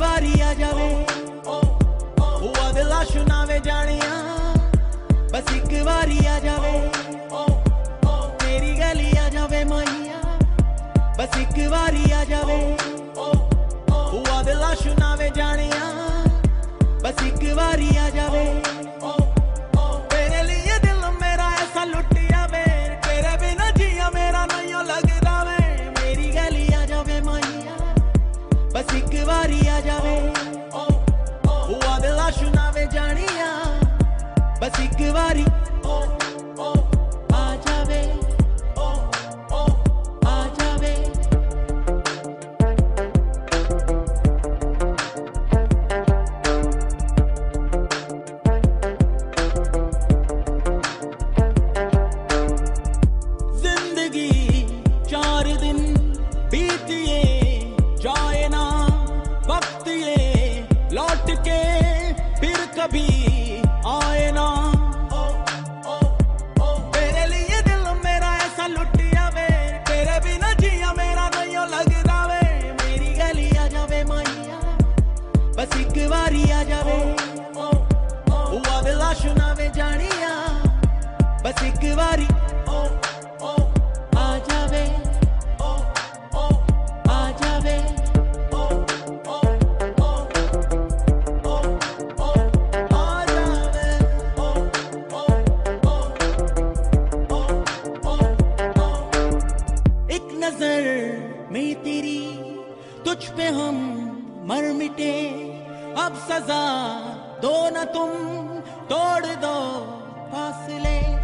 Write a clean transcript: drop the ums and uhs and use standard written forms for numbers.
वारी आ जावे ओ अगला सुनावे जानिया बस एक वारी आ जावे ओ तेरी गली आ जावे माइया बस एक वारी आ जावे ओ अगला सुनावे जानिया बस एक वारी आ जावे तेरे लिए दिल मेरा ऐसा लुटिया वे तेरे बिना जिया मेरा नहीं लगदा वे मेरी गली आ जावे माइया बस एक वारी आ जावे ओ अगला सुनावे जानिया बस एक वारी ओ आ जावे ओ आ जावे। जिंदगी 4 दिन बीतिए जाए ना वक्त ये लौट के फिर कभी आए ना तेरे लिए दिल मेरा ऐसा लुटिया वे तेरे बिना जिया मेरा नहीं लगदा वे मेरी गली आ जावे माइया बस एक वारी आ जावे ओ अगला सुनावे जानिया बस एक वारी ओ आ जावे ओ आ जावे। तुझ पे हम मर मिटे अब सजा दो न तुम तोड़ दो फासले।